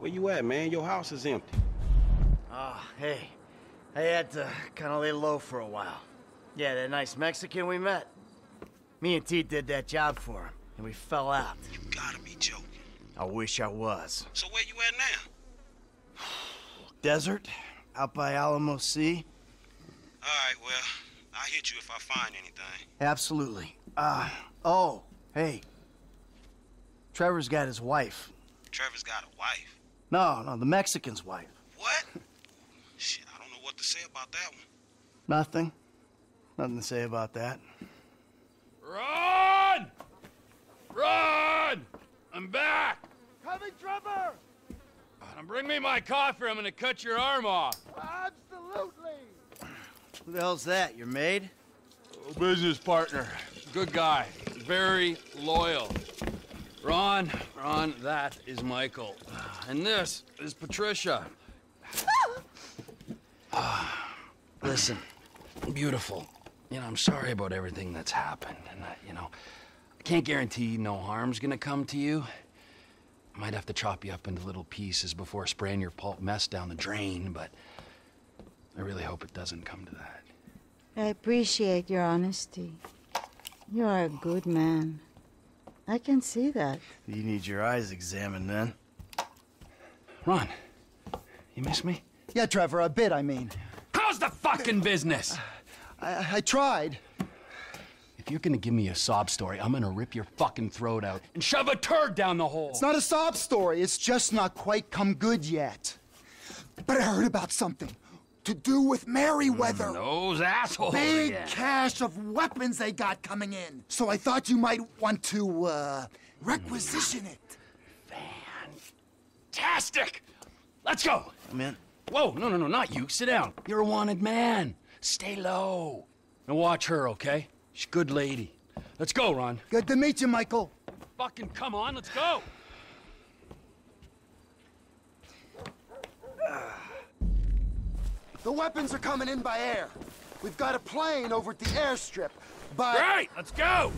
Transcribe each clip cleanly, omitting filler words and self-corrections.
Where you at, man? Your house is empty. Ah, hey. I had to kind of lay low for a while. Yeah, that nice Mexican we met. Me and T did that job for him, and we fell out. You gotta be joking. I wish I was. So where you at now? Desert, out by Alamo Sea. All right, well, I'll hit you if I find anything. Absolutely. Oh, hey. Trevor's got his wife. Trevor's got a wife? No, the Mexican's wife. What? Shit, I don't know what to say about that one. Nothing. Nothing to say about that. Run! Run! I'm back! Coming, Trevor! Now bring me my coffee, I'm gonna cut your arm off. Absolutely! Who the hell's that, your maid? Oh, business partner. Good guy. Very loyal. Ron, that is Michael. And this is Patricia. Listen, beautiful. You know, I'm sorry about everything that's happened. And, I can't guarantee no harm's gonna come to you. I might have to chop you up into little pieces before spraying your pulp mess down the drain, but I really hope it doesn't come to that. I appreciate your honesty. You are a good man. I can see that. You need your eyes examined, then. Ron, you miss me? Yeah, Trevor, a bit, I mean. How's the fucking business? I tried. If you're gonna give me a sob story, I'm gonna rip your fucking throat out and shove a turd down the hole. It's not a sob story. It's just not quite come good yet. But I heard about something to do with Merryweather. Those assholes. Big cache of weapons they got coming in. So I thought you might want to, requisition it. Fantastic! Let's go! I'm in. Whoa, no, not you. Sit down. You're a wanted man. Stay low. Now watch her, okay? She's a good lady. Let's go, Ron. Good to meet you, Michael. Fucking come on, let's go! The weapons are coming in by air. We've got a plane over at the airstrip, but... Great! Let's go!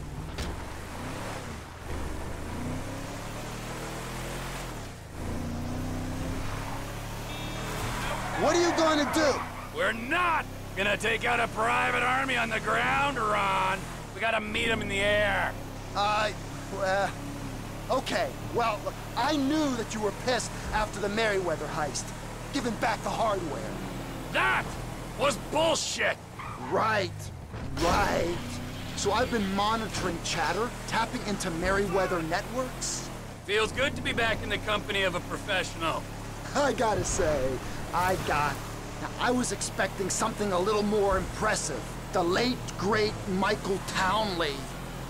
What are you gonna do? We're not gonna take out a private army on the ground, Ron. We gotta meet them in the air. Okay. Well, I knew that you were pissed after the Merryweather heist. Giving back the hardware. That was bullshit! Right. So I've been monitoring chatter, tapping into Merryweather networks. Feels good to be back in the company of a professional. I gotta say, Now, I was expecting something a little more impressive. The late, great Michael Townley.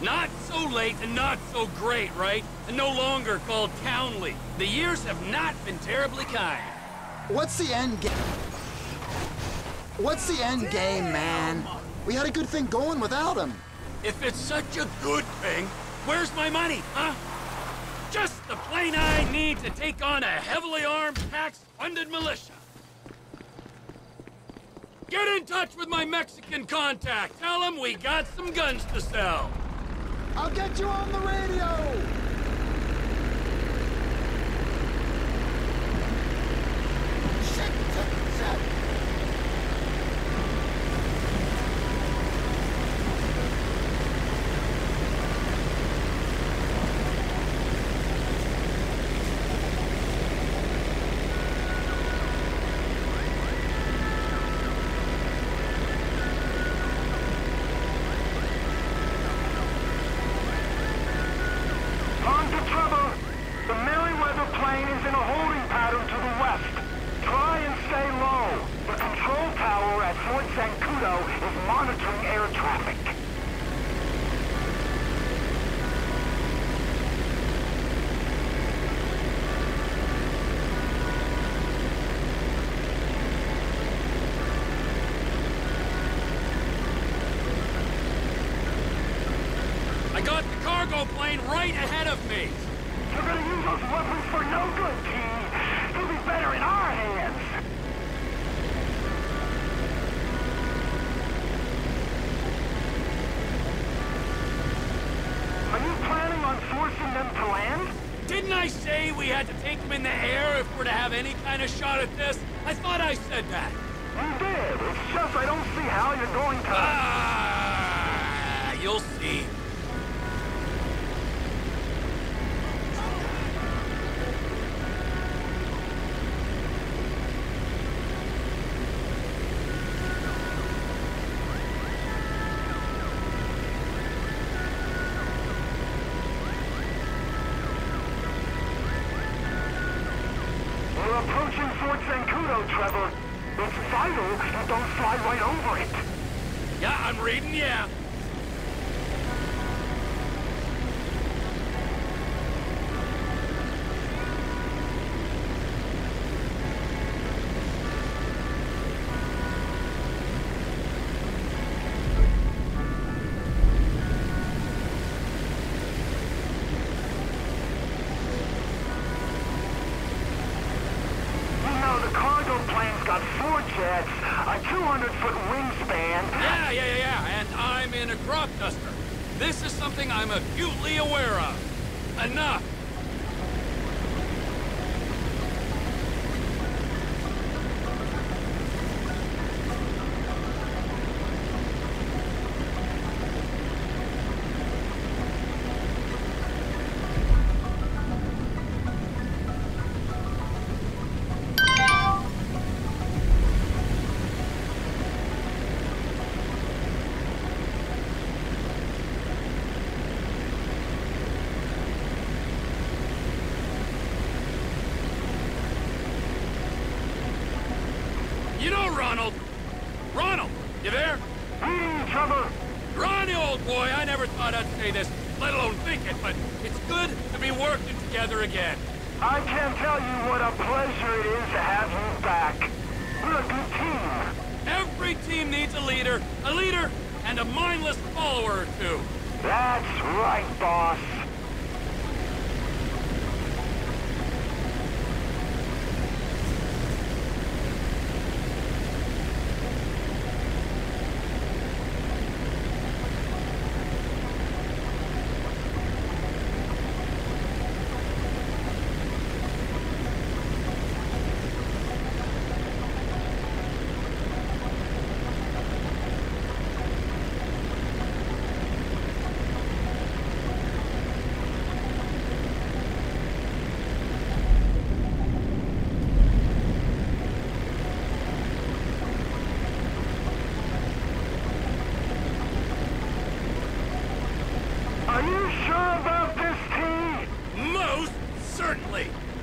Not so late and not so great, right? And no longer called Townley. The years have not been terribly kind. What's the end game? What's the end game, man? We had a good thing going without him. If it's such a good thing, where's my money, huh? Just the plane I need to take on a heavily armed, tax-funded militia. Get in touch with my Mexican contact. Tell him we got some guns to sell. I'll get you on the radio. Fort Sancudo is monitoring air traffic. I got the cargo plane right ahead of me. You're gonna use those weapons for no good, T. They'll be better in our hands. Forcing them to land? Didn't I I say we had to take them in the air if we're to have any kind of shot at this? I thought I said that. You did. It's just I don't see how you're going to... Ah, you'll see. Approaching Fort Sancudo, Trevor. It's vital you don't fly right over it. Yeah, I'm reading, yeah. Ronald! You there? Trevor! Ronnie, old boy, I never thought I'd say this, let alone think it, but it's good to be working together again. I can't tell you what a pleasure it is to have you back. We're a good team. Every team needs a leader, and a mindless follower or two. That's right, boss.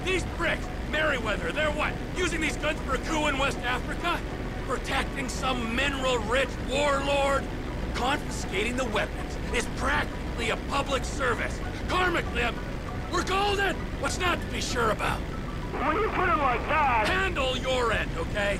These bricks, Merryweather, they're what? Using these guns for a coup in West Africa? Protecting some mineral-rich warlord? Confiscating the weapons is practically a public service. Karmically, we're golden! What's not to be sure about? When you put it like that... Handle your end, okay?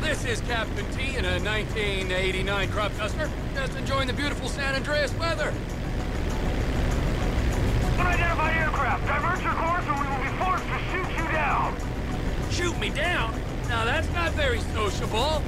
This is Captain T in a 1989 crop duster, just enjoying the beautiful San Andreas weather. Unidentified aircraft, divert your course or we will be forced to shoot you down. Shoot me down? Now that's not very sociable.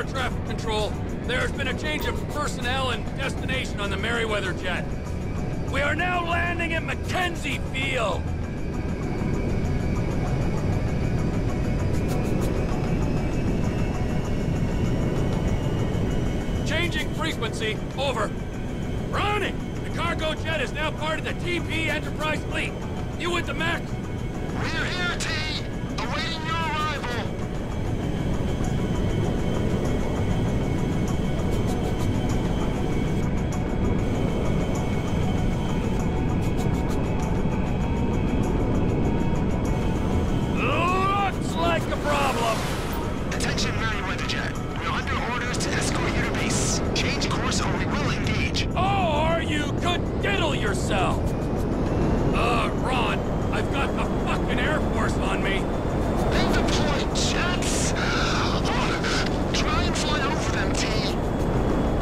Air Traffic Control. There's been a change of personnel and destination on the Merryweather jet. We are now landing at Mackenzie Field. Changing frequency, over. We're on it! The cargo jet is now part of the TP Enterprise fleet. You with the Mac? We're here, T! Awaiting your arrival! Looks like a problem! Attention, Merryweather jet. We are under orders to escort you to base. Change course or we will engage. Or you could diddle yourself! Ron, I've got the fucking Air Force on me. They deploy jets? Oh, try and fly over them, T.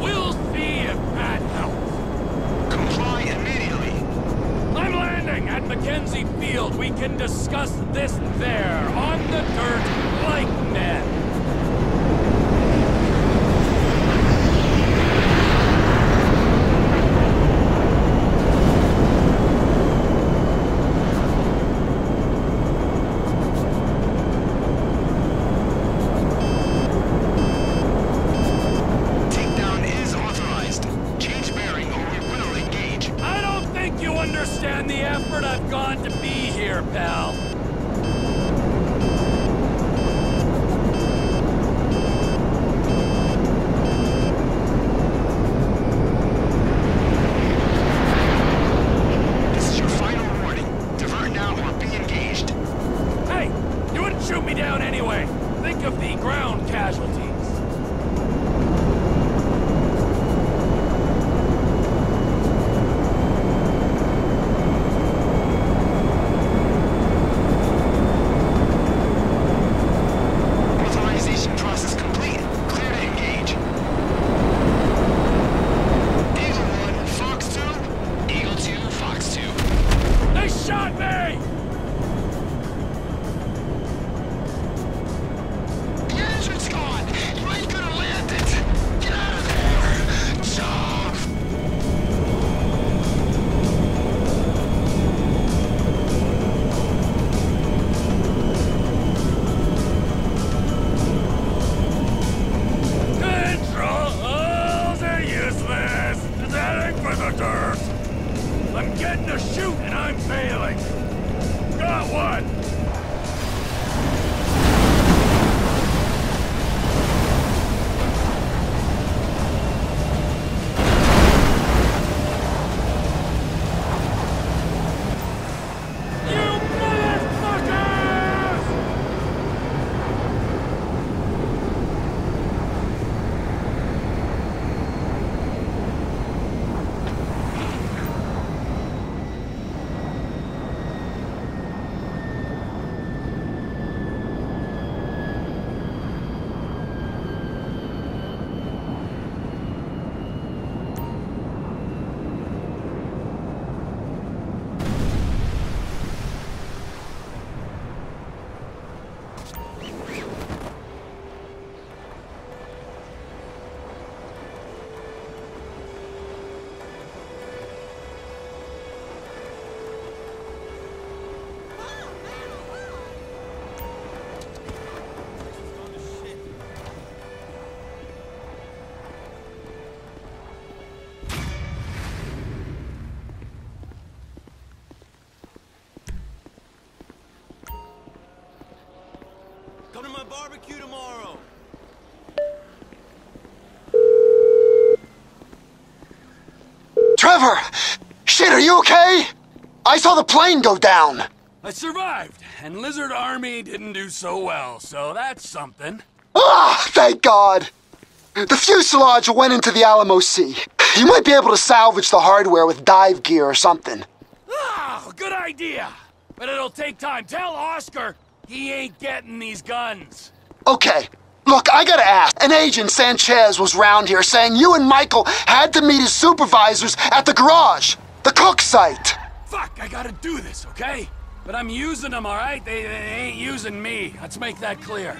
We'll see if that helps. Comply immediately. I'm landing at Mackenzie Field. We can discuss this there, on the dirt, like men. Understand the effort I've gone to be here, pal. This is your final warning. Divert now or be engaged. Hey, you wouldn't shoot me down anyway. Think of the ground casualties. Barbecue tomorrow. Trevor! Shit, are you okay? I saw the plane go down. I survived, and Lizard Army didn't do so well, so that's something. Ah, thank God! The fuselage went into the Alamo Sea. You might be able to salvage the hardware with dive gear or something. Ah, good idea! But it'll take time. Tell Oscar! He ain't getting these guns. Okay. Look, I gotta ask. An agent, Sanchez, was round here saying you and Michael had to meet his supervisors at the garage, the cook site. Fuck, I gotta do this, okay? But I'm using them, all right? They ain't using me. Let's make that clear.